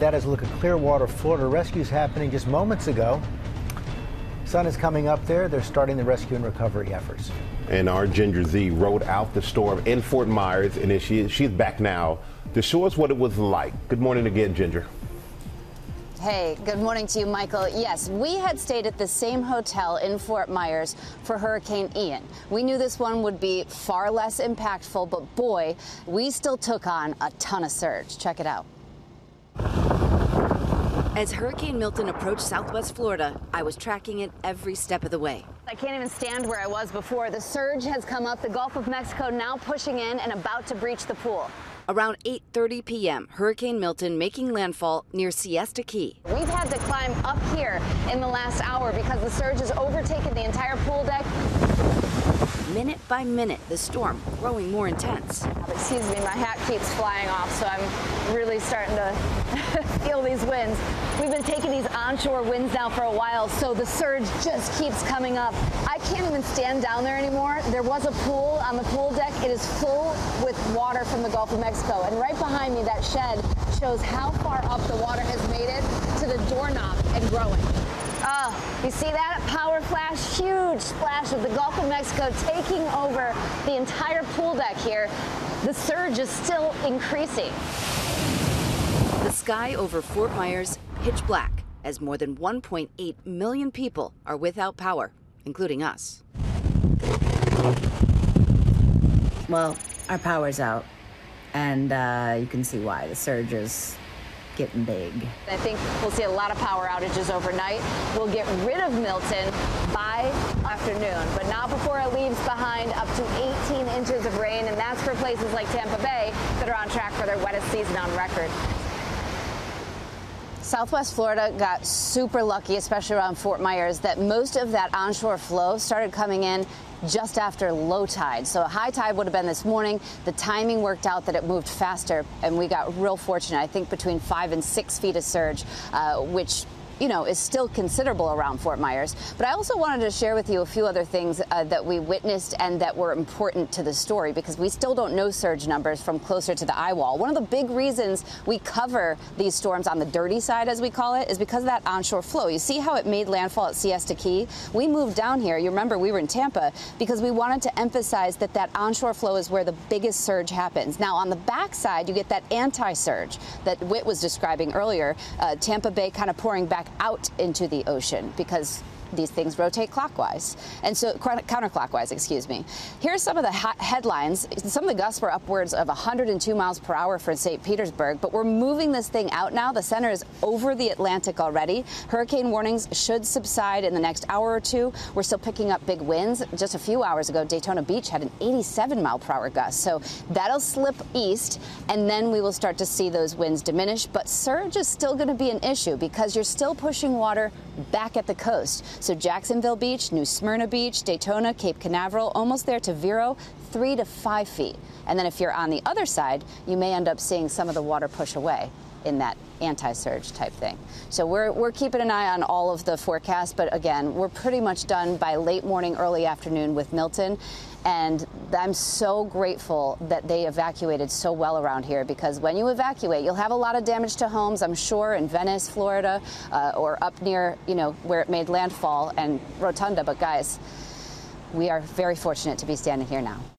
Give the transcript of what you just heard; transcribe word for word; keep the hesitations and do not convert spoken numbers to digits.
That is a look at Clearwater, Florida. Rescue's happening just moments ago. Sun is coming up there. They're starting the rescue and recovery efforts. And our Ginger Zee rode out the storm in Fort Myers, and she, she's back now to show us what it was like. Good morning again, Ginger. Hey, good morning to you, Michael. Yes, we had stayed at the same hotel in Fort Myers for Hurricane Ian. We knew this one would be far less impactful, but boy, we still took on a ton of surge. Check it out. As Hurricane Milton approached Southwest Florida, I was tracking it every step of the way. I can't even stand where I was before. The surge has come up, the Gulf of Mexico now pushing in and about to breach the pool. Around eight thirty p m, Hurricane Milton making landfall near Siesta Key. We've had to climb up here in the last hour because the surge has overtaken the entire pool deck. Minute by minute, the storm growing more intense. Excuse me, my hat keeps flying off, so I'm really starting to feel these winds. We've been taking these onshore winds now for a while, so the surge just keeps coming up. I can't even stand down there anymore. There was a pool on the pool deck. It is full with water from the Gulf of Mexico, and right behind me, that shed shows how far up the water has made it to the doorknob and growing. Oh, you see that? Power flash, huge splash of the Gulf of Mexico taking over the entire pool deck here. The surge is still increasing. The sky over Fort Myers pitch black as more than one point eight million people are without power, including us. Well, our power's out, and uh, you can see why. The surge is getting big. I think we'll see a lot of power outages overnight. We'll get rid of Milton by afternoon, but not before it leaves behind up to eighteen inches of rain, and that's for places like Tampa Bay that are on track for their wettest season on record. Southwest Florida got super lucky, especially around Fort Myers, that most of that onshore flow started coming in just after low tide. So a high tide would have been this morning. The timing worked out that it moved faster, and we got real fortunate. I think between five and six feet of surge, uh, which, you know, is still considerable around Fort Myers. But I also wanted to share with you a few other things uh, that we witnessed and that were important to the story, because we still don't know surge numbers from closer to the eye wall. One of the big reasons we cover these storms on the dirty side, as we call it, is because of that onshore flow. You see how it made landfall at Siesta Key? We moved down here. You remember we were in Tampa because we wanted to emphasize that that onshore flow is where the biggest surge happens. Now, on the backside, you get that anti-surge that Whit was describing earlier, uh, Tampa Bay kind of pouring back out into the ocean because these things rotate clockwise and so counterclockwise, excuse me. Here's some of the headlines. Some of the gusts were upwards of one hundred two miles per hour for Saint Petersburg, but we're moving this thing out now. The center is over the Atlantic already. Hurricane warnings should subside in the next hour or two. We're still picking up big winds. Just a few hours ago, Daytona Beach had an eighty-seven mile per hour gust, so that'll slip east, and then we will start to see those winds diminish. But surge is still going to be an issue because you're still pushing water back at the coast. So Jacksonville Beach, New Smyrna Beach, Daytona, Cape Canaveral, almost there to Vero, three to five feet. And then if you're on the other side, you may end up seeing some of the water push away in that anti-surge type thing. So we're, we're keeping an eye on all of the forecasts. But again, we're pretty much done by late morning, early afternoon with Milton. And I'm so grateful that they evacuated so well around here, because when you evacuate, you'll have a lot of damage to homes, I'm sure, in Venice, Florida, uh, or up near, you know, where it made landfall and Rotunda. But guys, we are very fortunate to be standing here now.